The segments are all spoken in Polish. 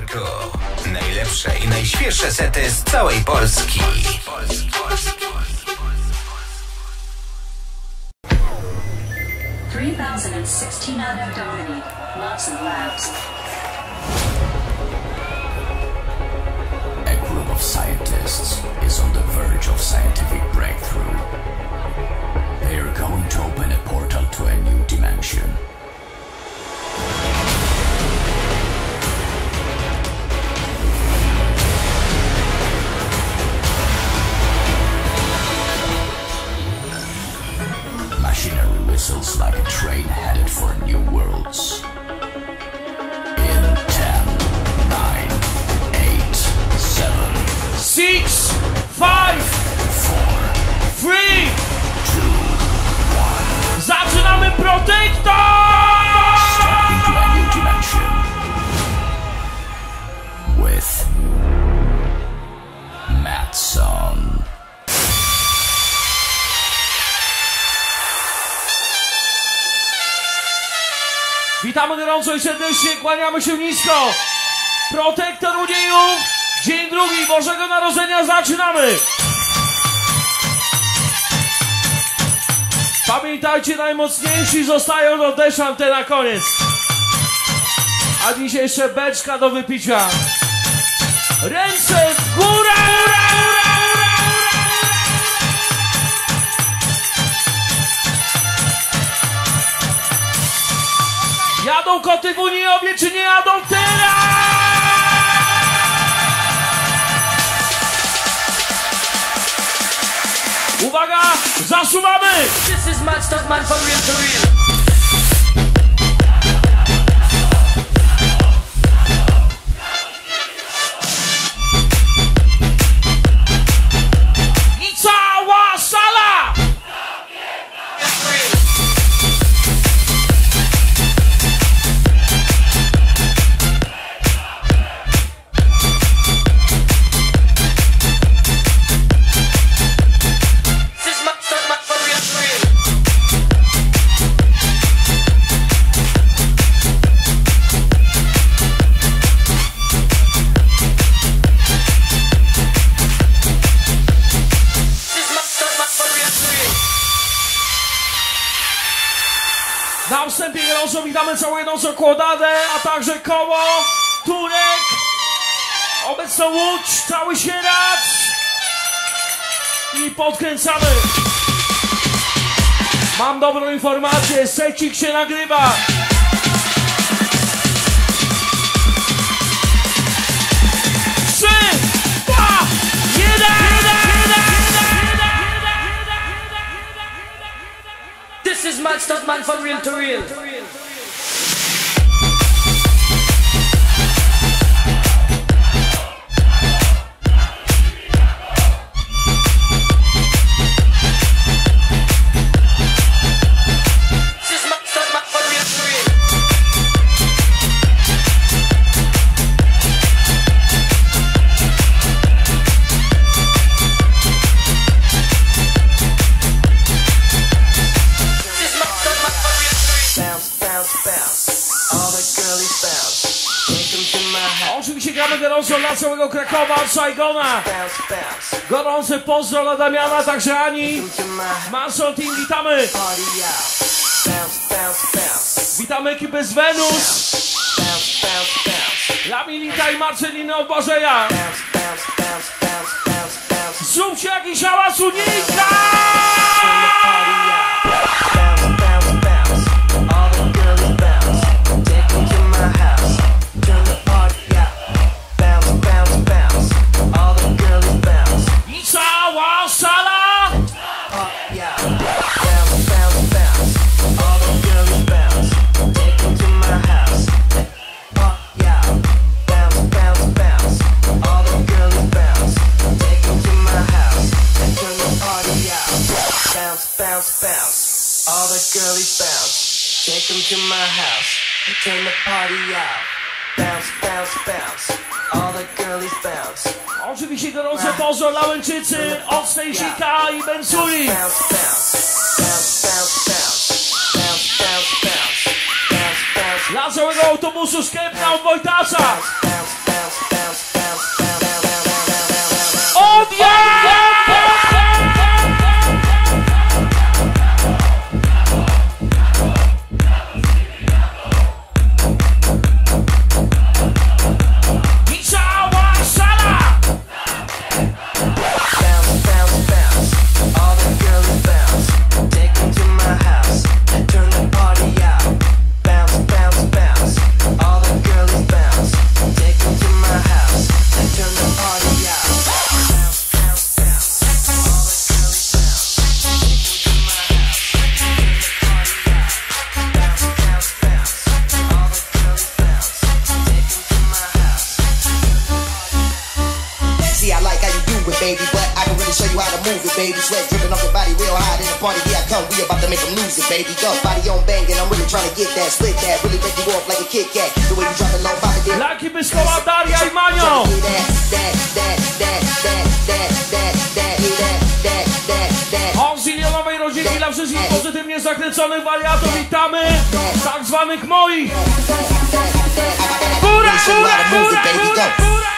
Protectorko. Najlepsze i najświeższe sety z całej Polski. Matson Labs. A group of scientists is on the verge of scientific breakthrough. They are going to open a portal to a new dimension. Machinery whistles like a train headed for new worlds. In 10, 9, 8, 7, 6, 5, 4, 3, 2, 1. Zaczynamy Protector! Step into a new dimension with Matson. Witamy gorąco i serdecznie, kłaniamy się nisko. Protector Uniejów, dzień drugi Bożego Narodzenia, zaczynamy! Pamiętajcie, najmocniejsi zostają do deszante na koniec. A dzisiaj jeszcze beczka do wypicia. Ręce w górę! Jadą koty w Uniejowie, czy nie jadą teraz? Uwaga, zasuwamy! This is Match Talk Man for real to real. Witamy całą jednostkę Kłodadę, a także Koło, Turek, obecną Łódź, cały Sieradz i podkręcamy. Mam dobrą informację, secik się nagrywa. This is Match Talk Man for real to real. Gorąco dla całego Krakowa, Saigona. Gorący pozdro dla Damiana, także Ani. Manson Team, witamy. Witamy ekipę z Wenus. Laminita i Marcelina od Bożeja. Zróbcie jakiś hałas, unika! Girlies bounce, take them to my house, turn the party out. Bounce, bounce, bounce, all the girlies bounce. Oczywiście gorące pozdro dla Łęczycy, od Stejsika i Benzuli. Bounce, bounce, bounce, bounce, bounce, bounce, bounce, bounce. Dla całego autobusu z Kępna od Wojtasa. Bounce, bounce, bounce. baby. Sweat dripping off your body real hot in the party. Here I come, we about to make them lose it, baby. Go, body on banging, I'm really trying to get that. Split that, really make you off like a Kit Kat. The way you drop it low, pop it down. Laki Byszkowa, Daria i Manio. O zilionowej rodzinie dla wszystkich pozytywnie zakręconych wariatów witamy tak zwanych moich. Góra, góra, góra, góra, góra.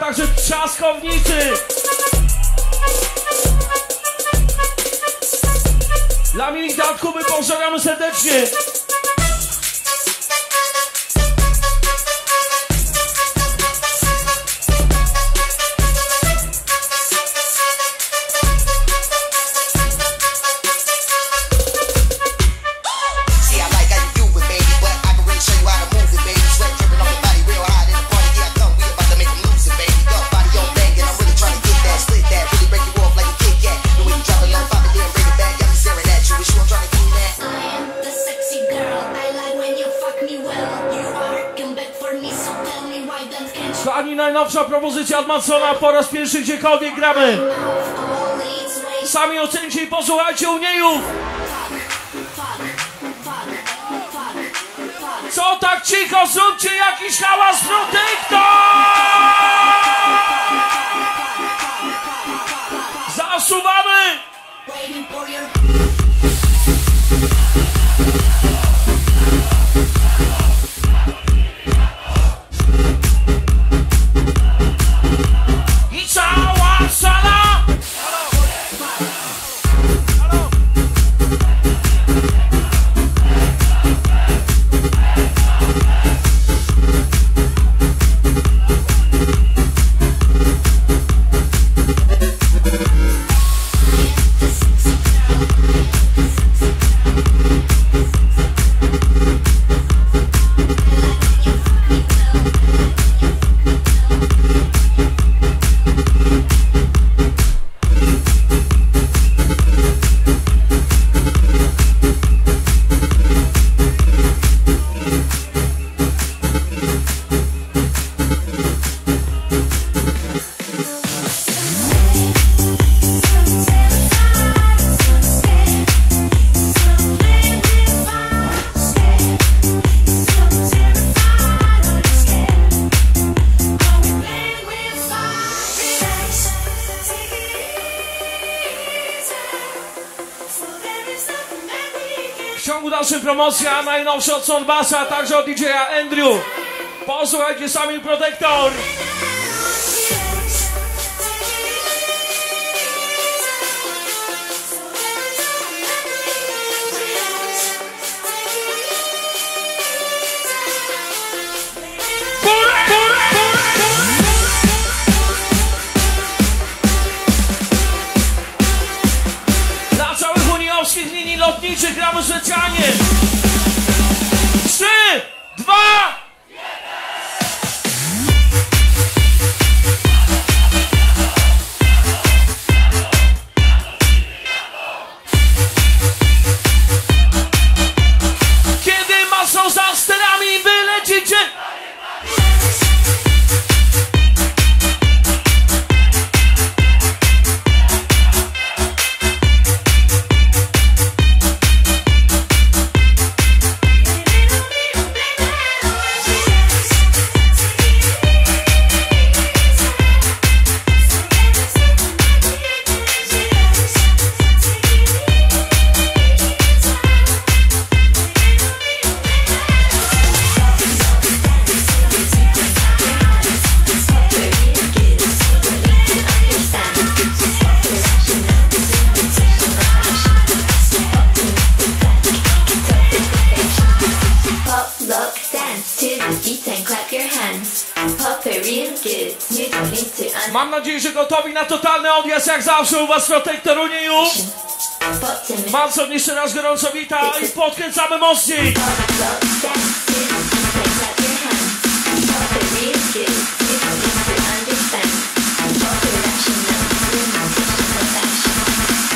Także trzaskownicy. Dla miłych datków my pozdrawiamy serdecznie. Najnowsza propozycja od Matsona, po raz pierwszy gdziekolwiek gramy. Sami ocencie i posłuchajcie Uniejów. Co tak cicho, zróbcie jakiś hałas, Protector! Zasuwamy! Promocja najnowsza od Sonbasa, także od DJ-a Andrew. Posłuchajcie sami Protector. Dla całych unijowskich linii lotniczych gramy specjalnie. 3, 2, 1. Mam nadzieję, że gotowi na totalny odjazd, jak zawsze u was Protector Uniejów. Matson jeszcze raz gorąco wita i podkręcamy mocniej.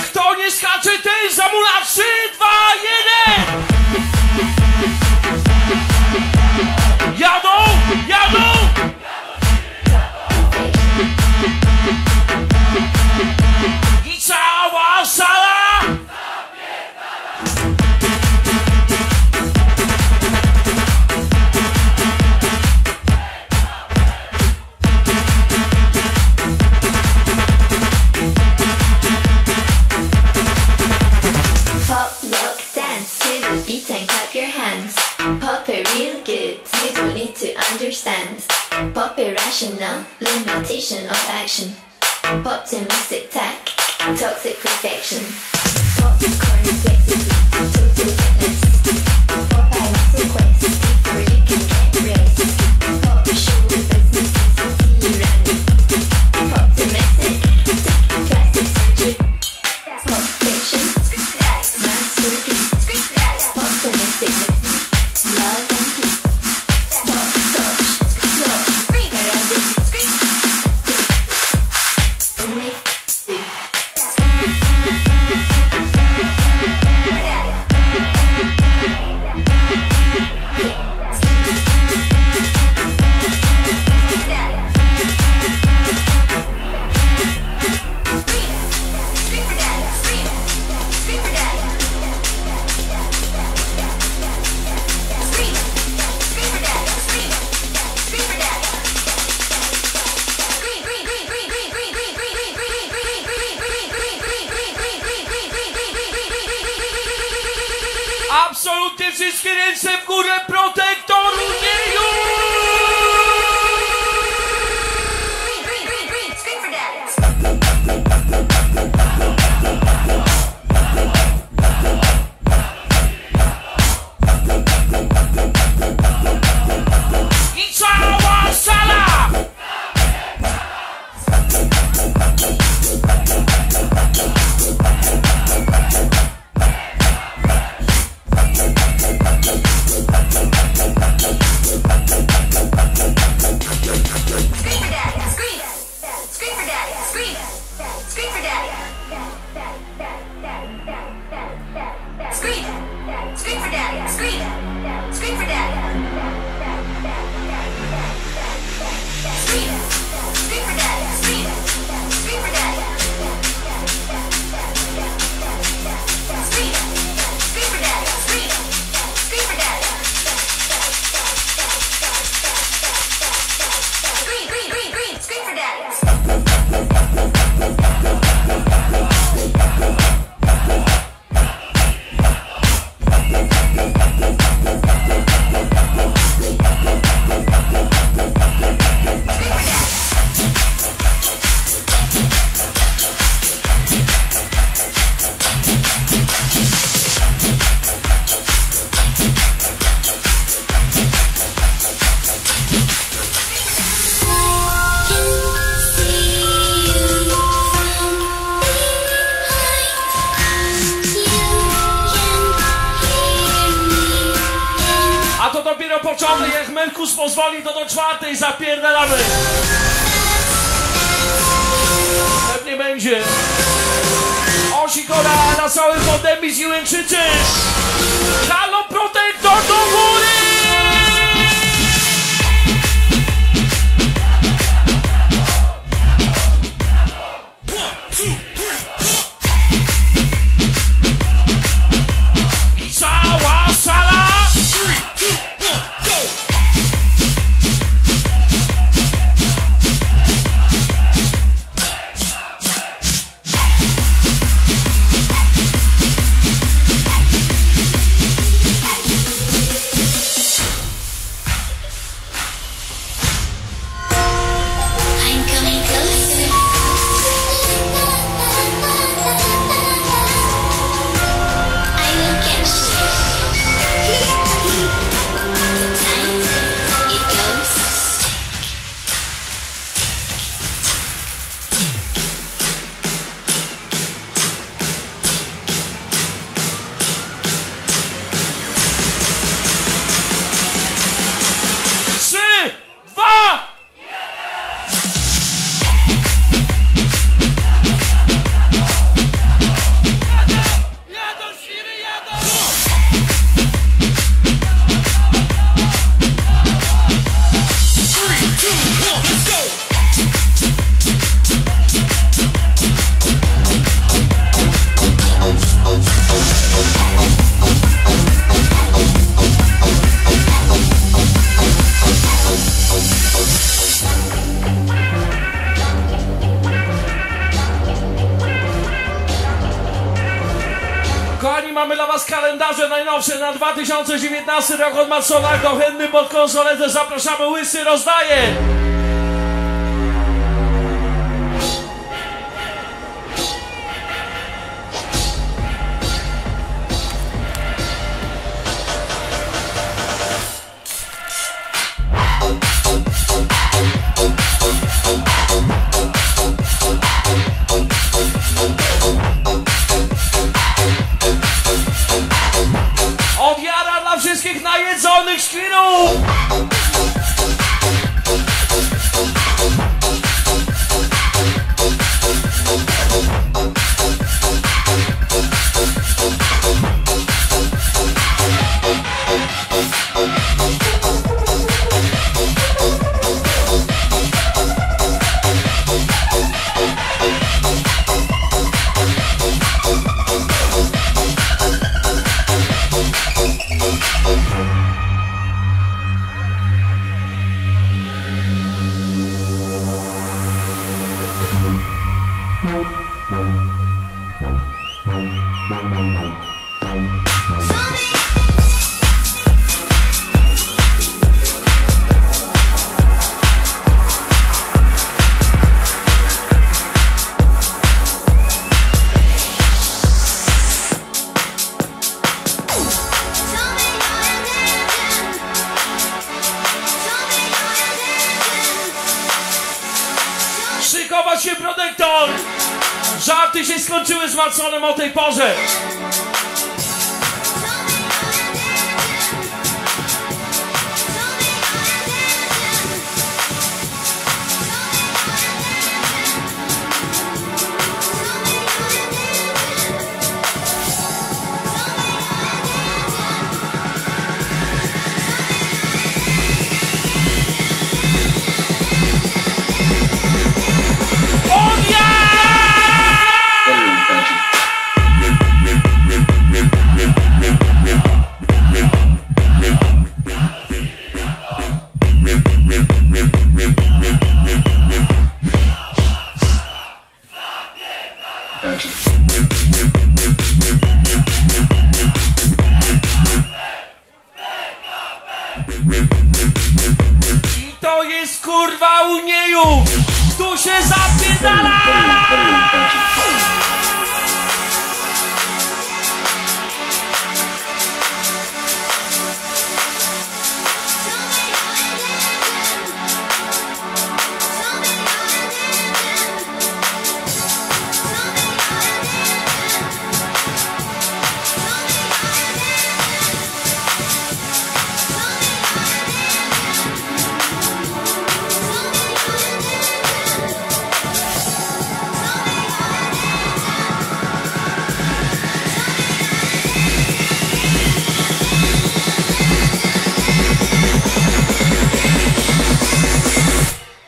Kto nie skacze, ten zamula. 3, 2, 1. Jadą, jadą. I cała sala pop, rock, dance to the beat and clap your hands. Pop it real good, you don't need to understand. Pop irrational, limitation of action. Pop to music tech, toxic perfection. Pop to corner flexity, total fitness. Pop by mass request, before you can get rest. Pop to shoulder business, see you random. Pop domestic, plastic surgery. Pop fiction, mass repeat. Pop domestic, love and peace. Pop touch, love, paradic. Absolutnie wszystkie ręce w górę, Protector Uniejów! I cała sala! Jak Melkus pozwoli, to do 4 zapierdalamy. Pewnie będzie Osikora na całym podębić i Łęczycy. Halo Protector do góry. Kochani, mamy dla was kalendarze najnowsze na 2019 rok od Matsona. Do chętny pod konsoletę zapraszamy, Łysy rozdaje! Protector! Żarty się skończyły z Matsonem o tej porze! I to jest kurwa Uniejów! Tu się zapierdala!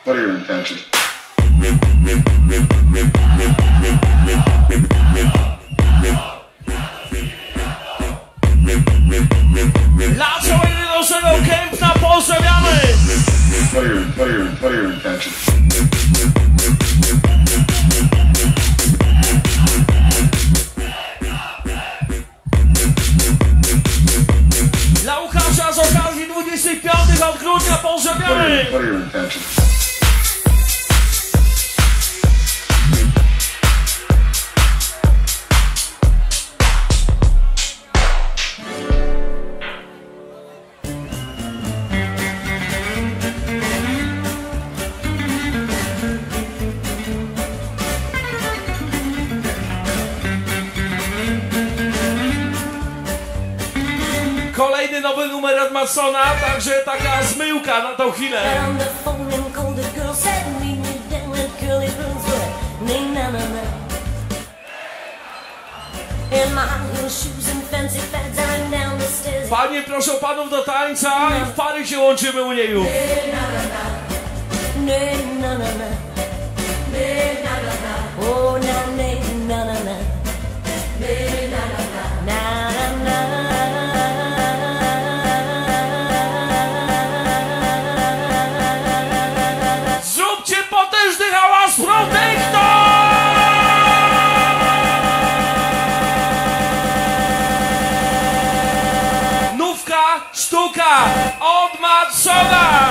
What are your intentions? Dla Łukasza z okazji 25 od grudnia pożegnamy! What are your intentions? Nowy numer od Matsona, także taka zmyłka na tą chwilę. Panie, proszę panów do tańca i w pary się łączymy u niej już. Protector! sztuka od Matsona.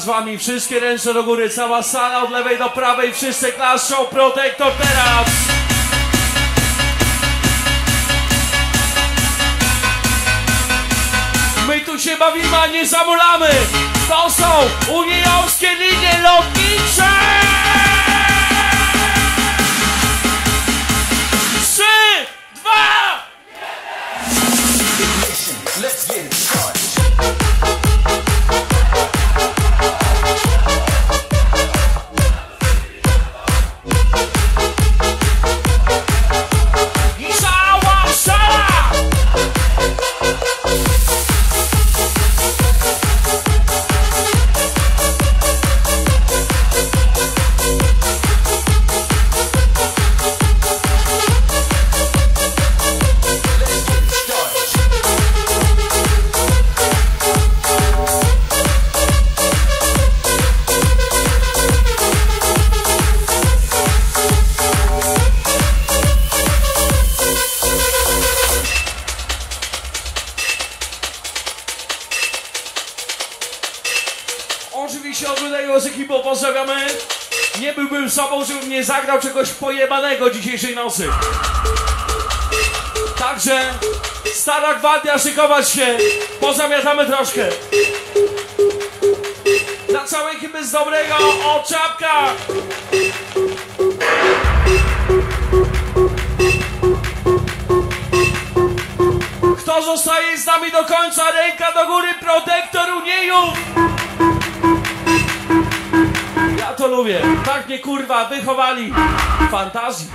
Z wami wszystkie ręce do góry, cała sala od lewej do prawej, wszyscy klaszczą Protector teraz. My tu się bawimy, a nie zamulamy. To są uniejowskie linie lotnicze. 3, 2, 1. Let's get it started. Zagrał czegoś pojebanego dzisiejszej nocy. Także stara gwardia, szykować się, pozamiatamy troszkę. Dla całej ekipy z dobrego o czapka. Kto Kto zostaje z nami do końca? Ręka do góry, Protector, Uniejów! Ja to lubię. Tak mnie, kurwa, wychowali. Fantazji.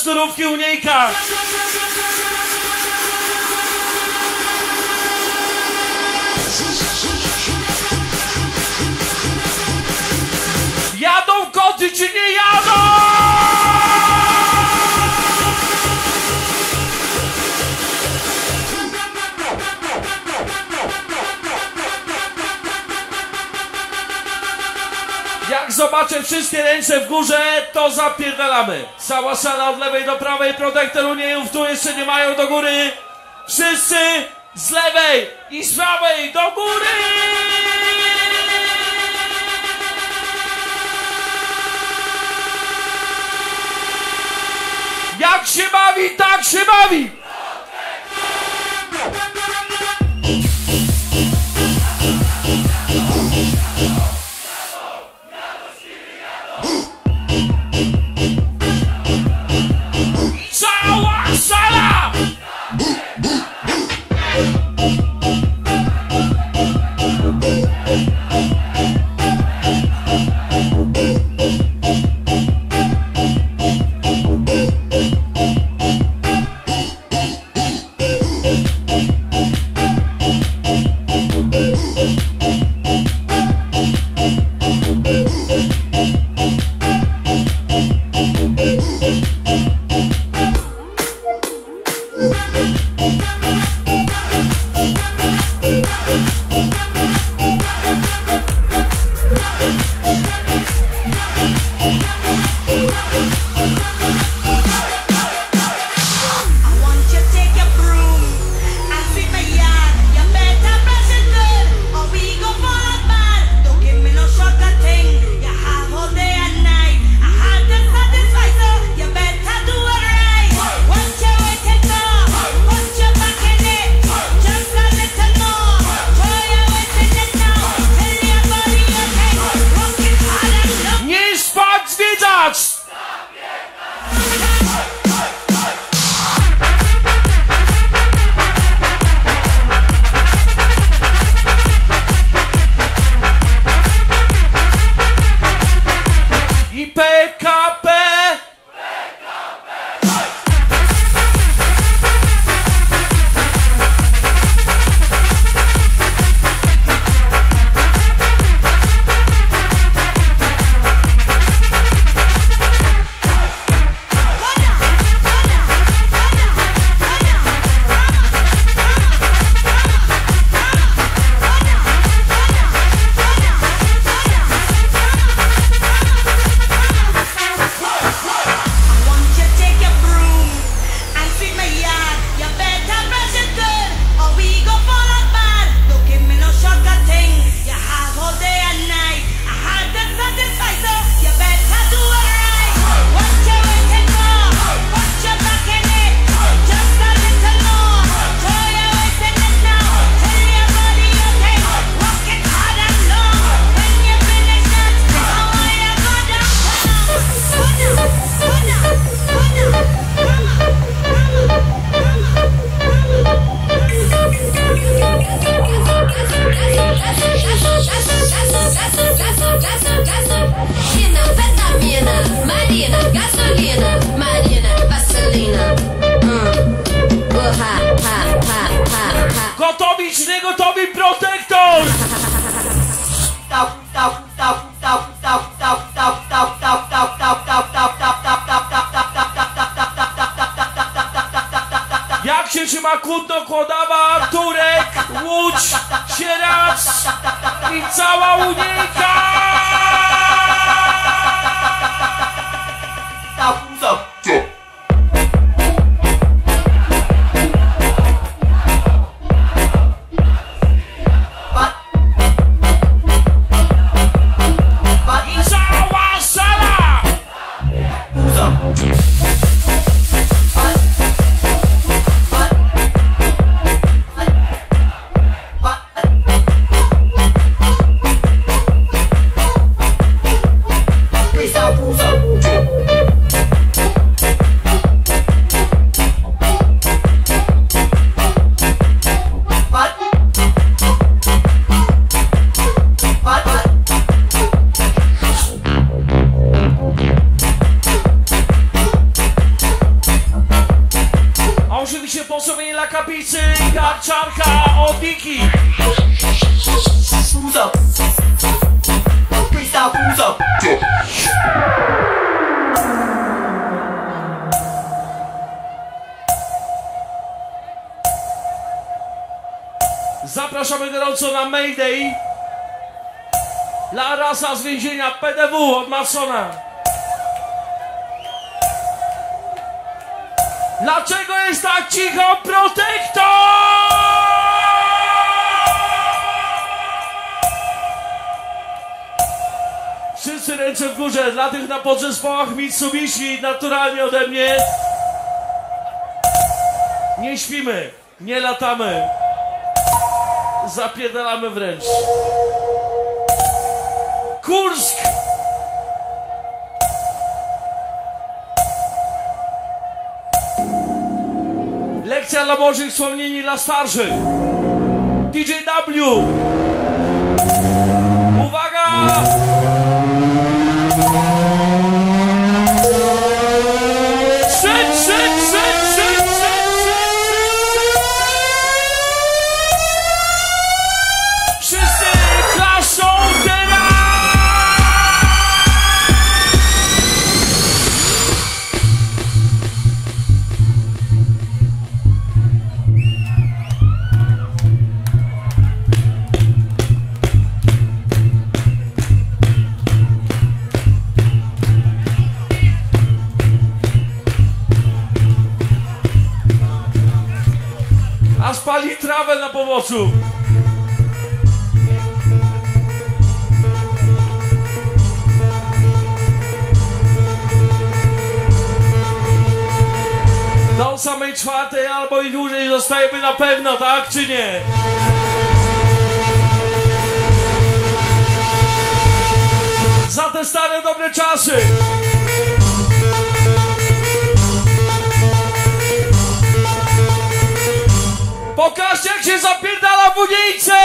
Szturówki Uniejka. Jadą koty czy nie jadą? Jak zobaczę wszystkie ręce w górze, to zapierdalamy. Cała sala od lewej do prawej, Protector, Uniejów, tu jeszcze nie mają, do góry. Wszyscy z lewej i z prawej do góry. Jak się bawi, tak się Gotowi! Gotowi, Protector! Jak się trzyma Kutno, Kłodawa, Turek, Łódź, Sieracz i cała Uniejka! Zapraszamy gorąco na Mayday dla Rasa z więzienia PDW od Matsona. Dlaczego jest tak cicho, Protector? Wszyscy ręce w górze dla tych na podzespołach Mitsubishi, naturalnie ode mnie. Nie śpimy, nie latamy, zapierdalamy wręcz. Kursk! Lekcja dla młodszych, wspomnieni dla starszych. DJ W! Uwaga! Pali trawę na poboczu. Do samej czwartej albo i dłużej zostajemy na pewno, tak czy nie? Za te stare dobre czasy. Pokażcie, jak się zapierdala w Uniejce!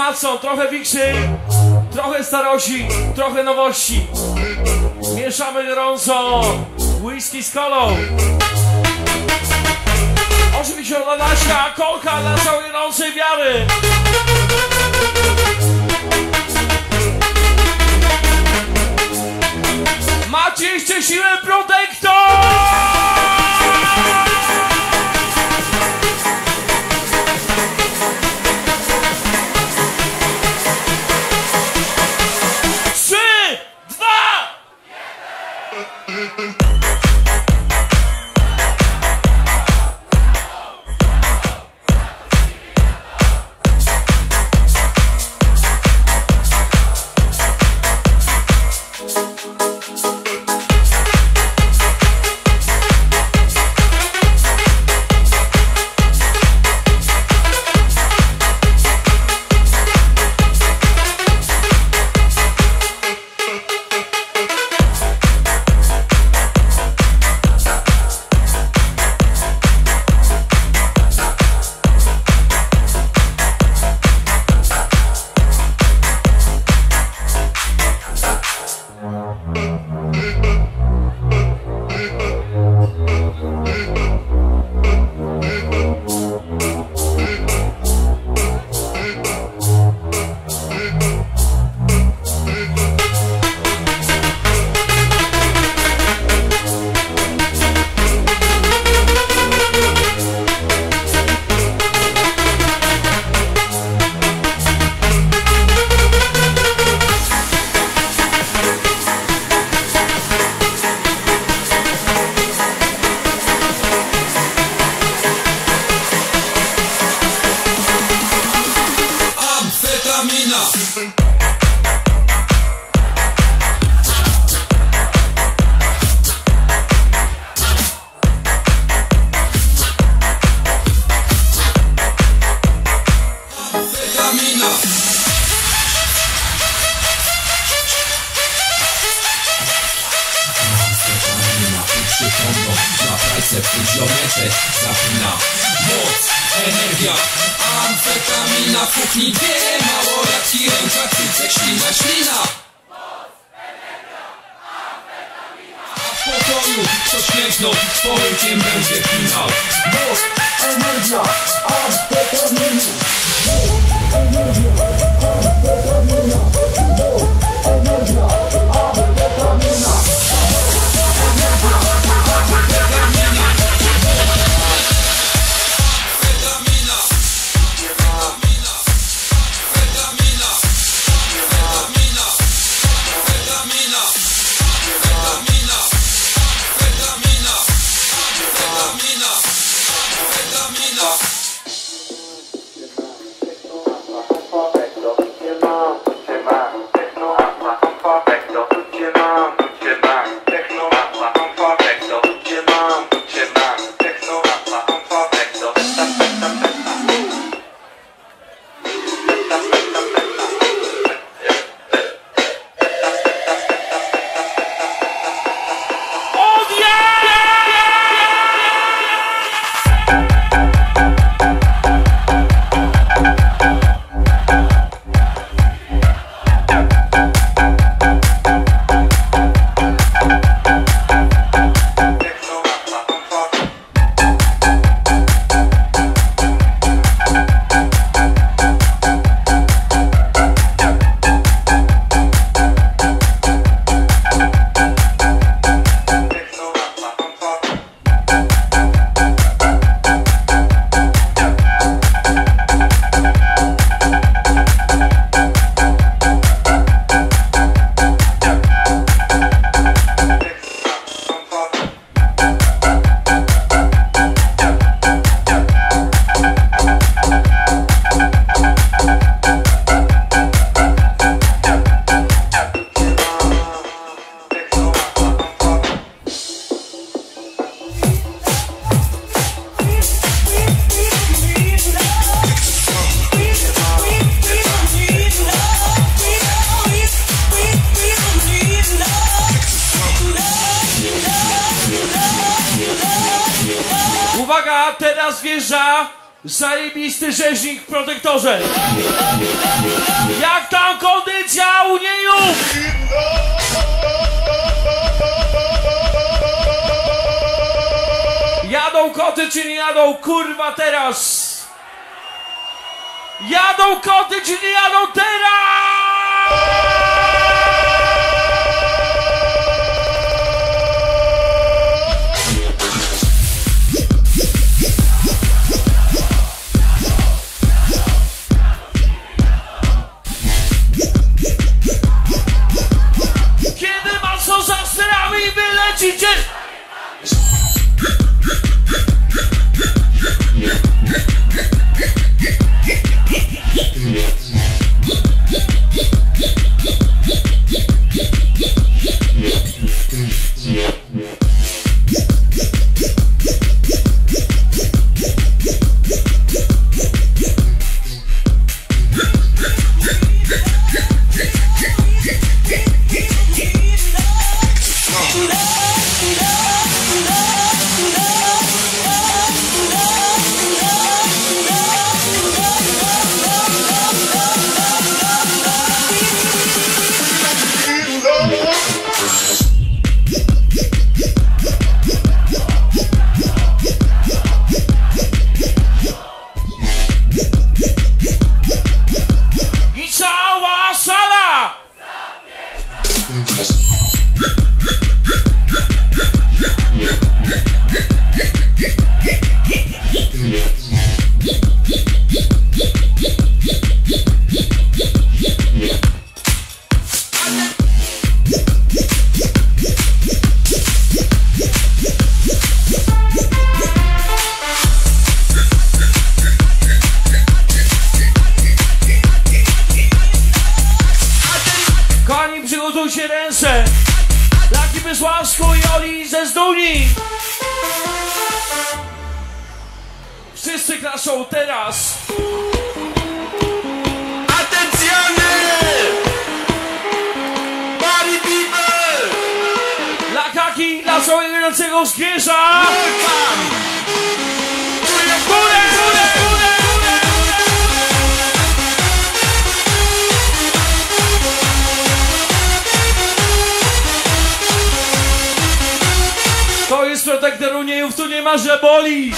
Matson, trochę wiksy, trochę starości, trochę nowości. Mieszamy gorąco whisky z kolą. Oczywiście dla Naśka, kolka dla całej gorącej wiary. Macie jeszcze siłę, Protector! Zajebisty rzeźnik w Protectorze. Jak tam kondycja Uniejów? Jadą koty czy nie jadą? Kurwa teraz. Jadą koty czy nie jadą teraz? się ręce, laki Wysławską i Oli ze Zduni. Wszyscy klaszą teraz. Atencjony! Party people! Dla kaki, dla całego jedzącego zwierza! To jest Protector Uniejów, tu nie ma, że boli!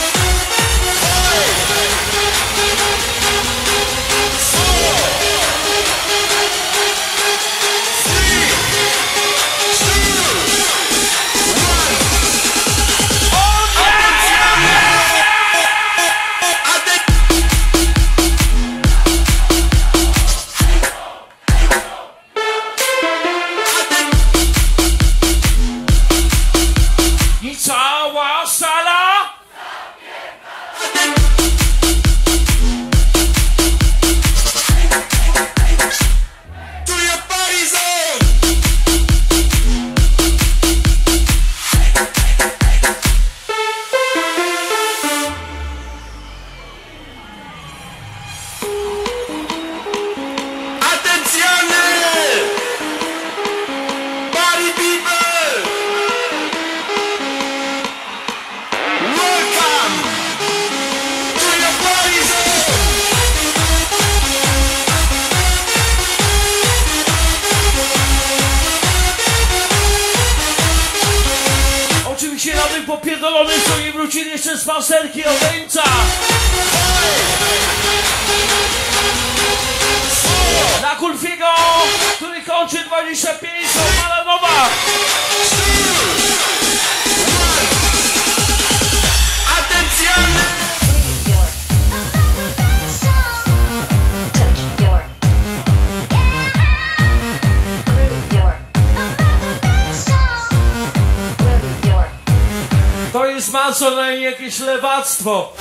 Matson, ale jakieś lewactwo.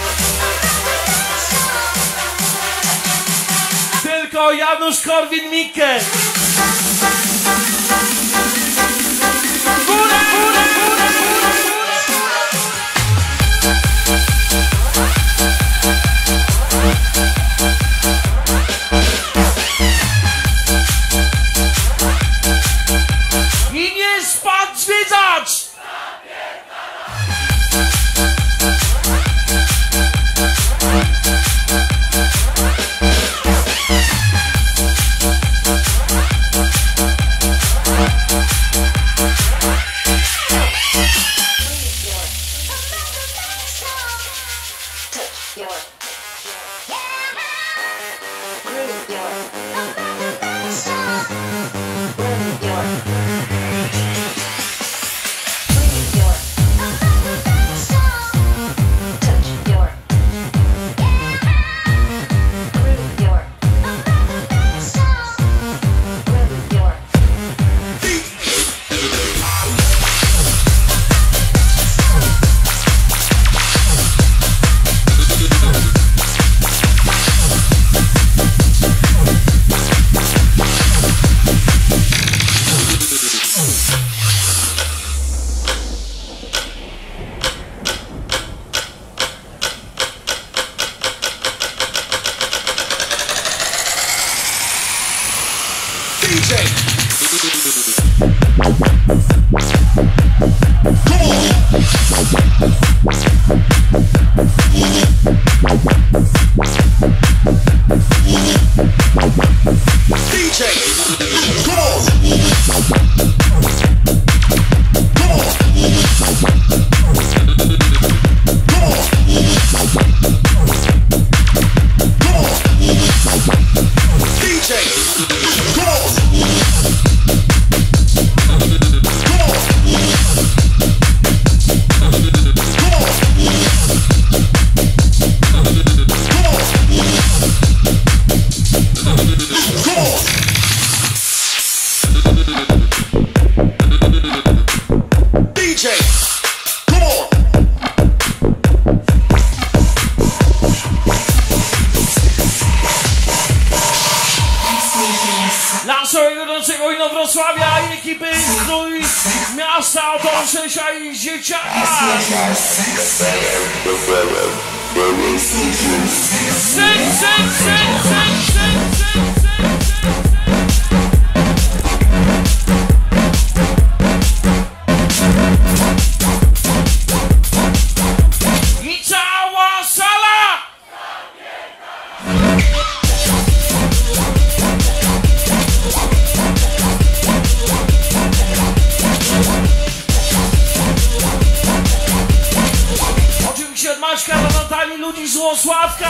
Tylko Janusz Korwin-Mikke. dla szeregącego Inowrocławia i ekipy z miasta Otorszesia i Dzieciaka. Ludzi z Łosławka!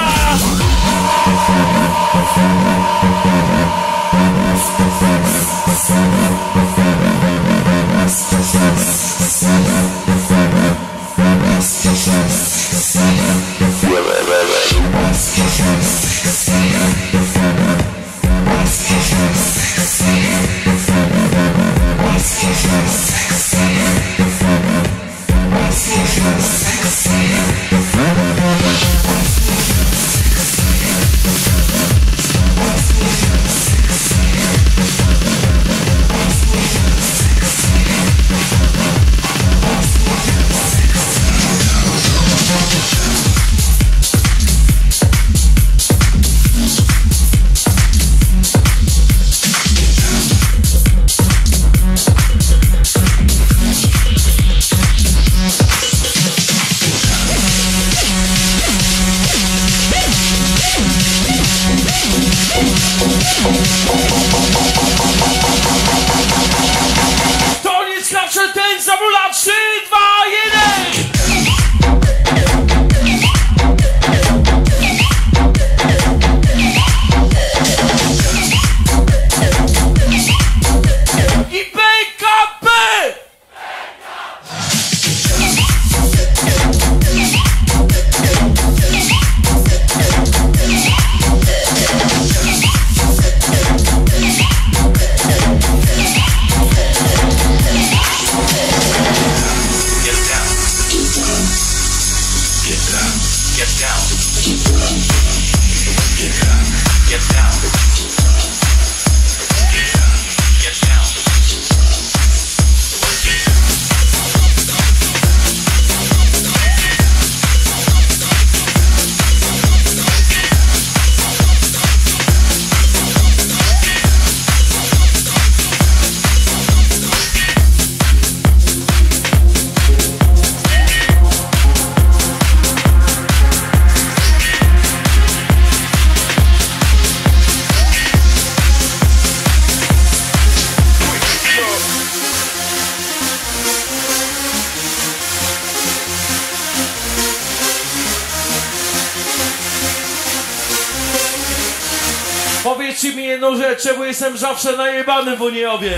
Powiedzcie mi jedną rzecz, bo jestem zawsze najebany w Uniejowie.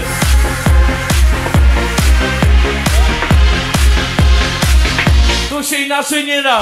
Tu się inaczej nie da.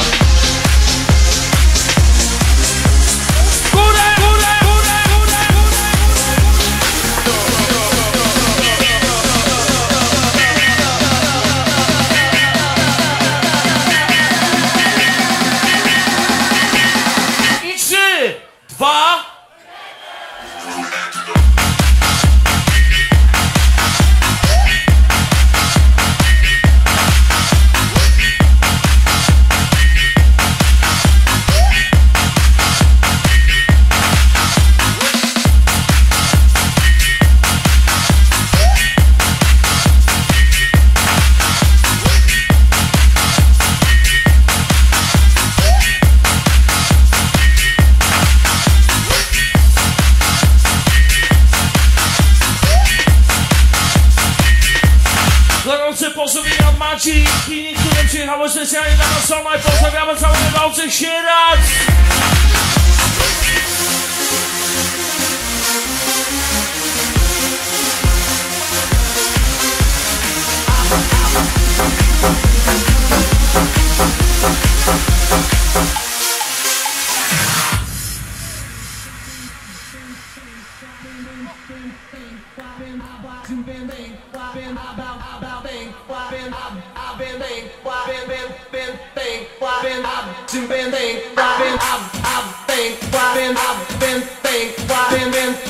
Specjalnie na Matsona i pozdrawiamy całych wydawców Sieradz!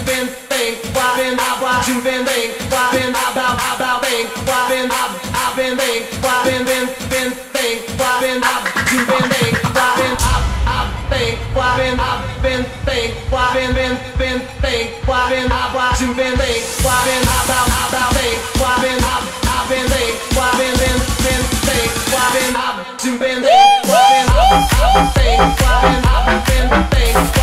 I've been I've been